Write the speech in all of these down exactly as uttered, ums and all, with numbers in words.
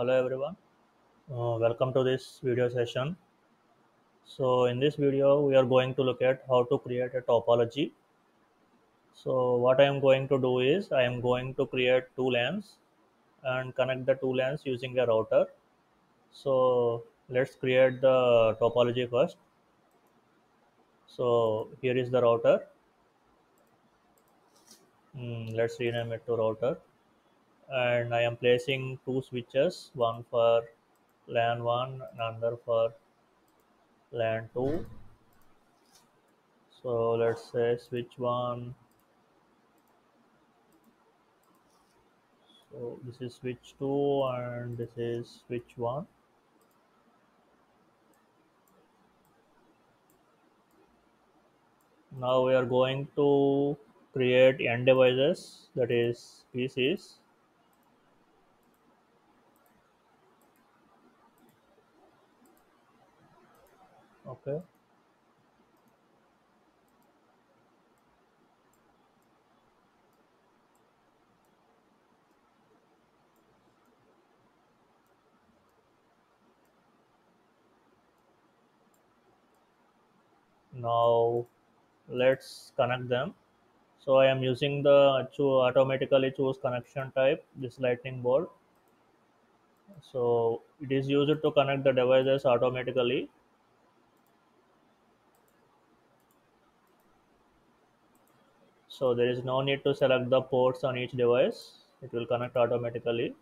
Hello everyone, uh, welcome to this video session. So in this video we are going to look at how to create a topology. So what I am going to do is I am going to create two LANs and connect the two LANs using a router. So let's create the topology first. So here is the router. Mm, let's rename it to router. And I am placing two switches, one for LAN one and another for LAN two. So let's say switch one. So this is switch two and this is switch one. Now we are going to create end devices, that is P Cs. Okay. Now let's connect them. So I am using the cho- automatically choose connection type, this lightning bolt. So it is used to connect the devices automatically. So there is no need to select the ports on each device. It will connect automatically.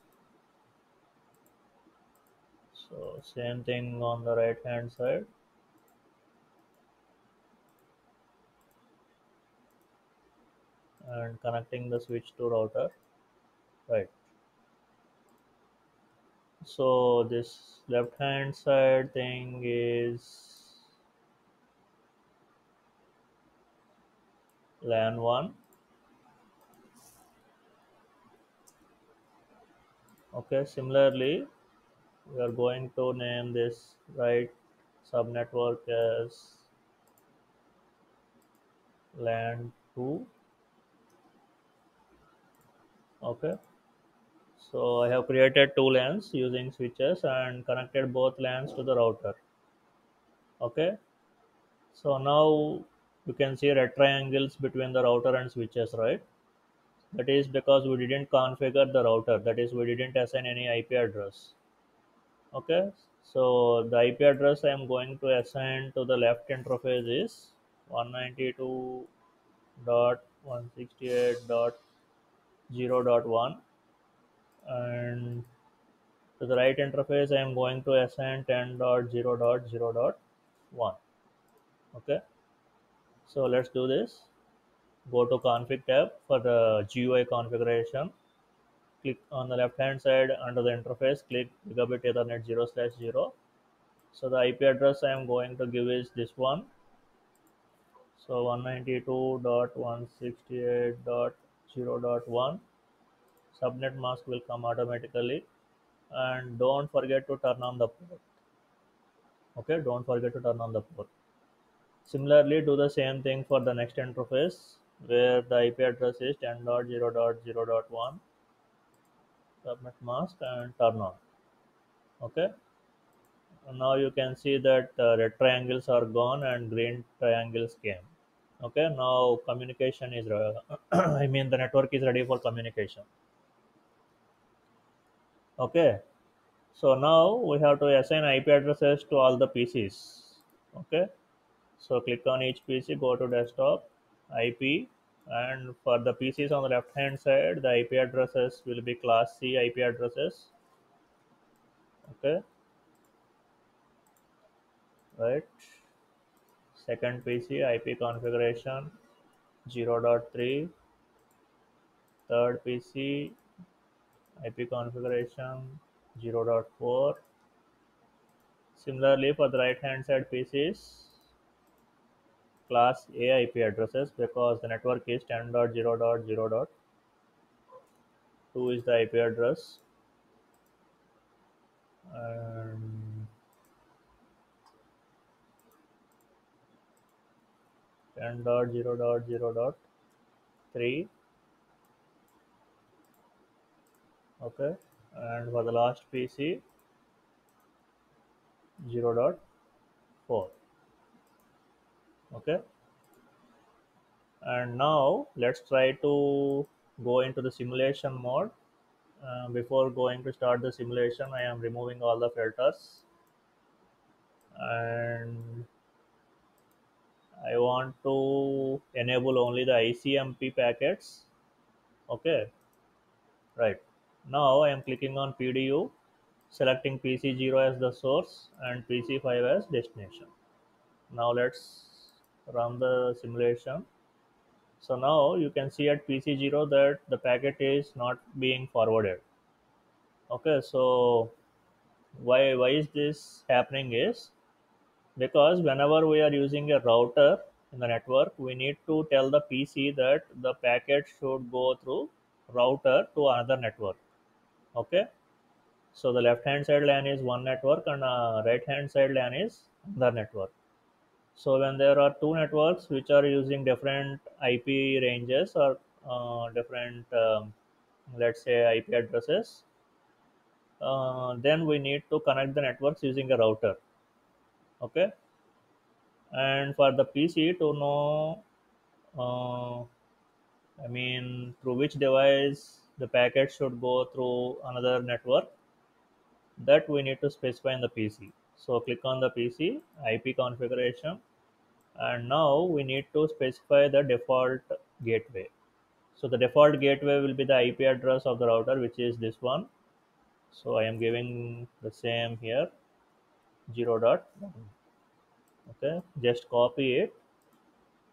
So same thing on the right hand side. And connecting the switch to router. Right. So this left hand side thing is LAN one. Okay, similarly we are going to name this right subnetwork as LAN two. Okay, so I have created two LANs using switches and connected both LANs to the router. Okay, so now you can see red triangles between the router and switches, right? That is because we didn't configure the router. That is, we didn't assign any I P address. Okay, so the I P address I am going to assign to the left interface is one ninety-two dot one sixty-eight dot zero dot one, and to the right interface I am going to assign ten dot zero dot zero dot one. Okay. So let's do this. Go to config tab for the G U I configuration. Click on the left hand side under the interface, click gigabit ethernet zero slash zero. So the I P address I am going to give is this one. So one ninety-two dot one sixty-eight dot zero dot one. Subnet mask will come automatically. And don't forget to turn on the port. Okay, don't forget to turn on the port. Similarly, do the same thing for the next interface where the I P address is ten dot zero dot zero dot one, subnet mask, and turn on. Okay. And now you can see that uh, red triangles are gone and green triangles came. Okay. Now communication is, I mean the network is ready for communication. Okay. So now we have to assign I P addresses to all the P Cs. Okay. So click on each P C, go to desktop, I P, and for the P Cs on the left hand side, the I P addresses will be class C I P addresses. Okay. Right. Second P C, I P configuration zero dot three. Third P C, I P configuration zero dot four. Similarly, for the right hand side P Cs, class A I P addresses because the network is ten dot zero dot zero dot two is the I P address, and ten dot zero dot zero dot three. Okay, and for the last P C zero point four. Okay, and now let's try to go into the simulation mode. Uh, before going to start the simulation, I am removing all the filters, and I want to enable only the I C M P packets. Okay, right now I am clicking on P D U, selecting P C zero as the source and P C five as destination. Now let's run the simulation. So now you can see at P C zero that the packet is not being forwarded. Okay, so why why is this happening is because whenever we are using a router in the network, we need to tell the P C that the packet should go through router to another network. Okay, so the left hand side LAN is one network and uh, right hand side LAN is another network. So when there are two networks which are using different I P ranges or uh, different, um, let's say, I P addresses, uh, then we need to connect the networks using a router. Okay, and for the P C to know, uh, I mean, through which device the packet should go through another network, that we need to specify in the P C. So click on the P C, I P configuration, and now we need to specify the default gateway. So the default gateway will be the I P address of the router, which is this one. So I am giving the same here, zero dot one. Okay, just copy it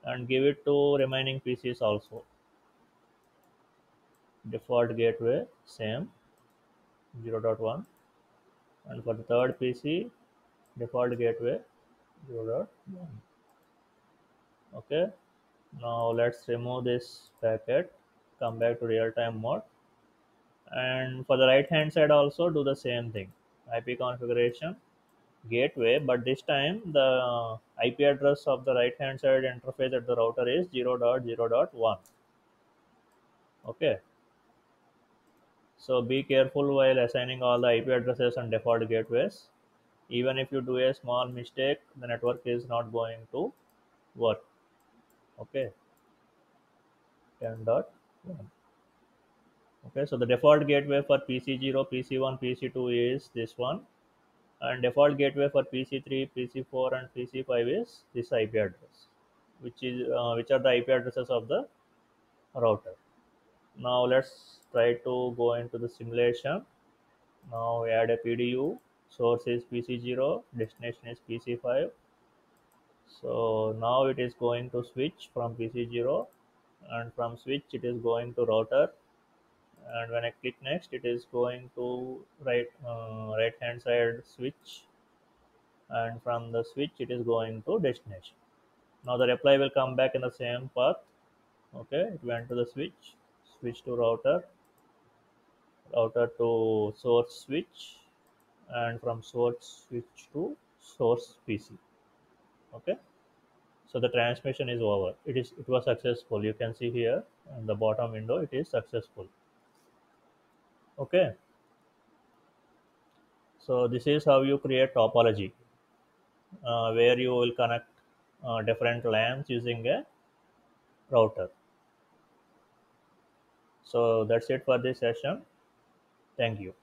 and give it to remaining P Cs also. Default gateway, same, zero dot one. And for the third P C, default gateway zero dot one. Okay, now let's remove this packet, come back to real-time mode, and for the right hand side also do the same thing. I P configuration gateway, but this time the I P address of the right hand side interface at the router is zero dot zero dot one. Okay, so be careful while assigning all the I P addresses and default gateways. Even if you do a small mistake, the network is not going to work. Okay, ten dot one. Okay, so the default gateway for P C zero, P C one, P C two is this one, and default gateway for P C three, P C four and P C five is this I P address, which is uh, which are the I P addresses of the router. Now let's try to go into the simulation. Now we add a P D U, source is P C zero, destination is P C five. So now it is going to switch from P C zero, and from switch it is going to router, and when I click next it is going to right uh, right hand side switch, and from the switch it is going to destination. Now the reply will come back in the same path. Okay, it went to the switch, switch to router, router to source switch, and from source switch to source P C. Okay, so the transmission is over. It is it was successful. You can see here in the bottom window it is successful. Okay, so this is how you create topology, uh, where you will connect uh, different LANs using a router. So that's it for this session. Thank you.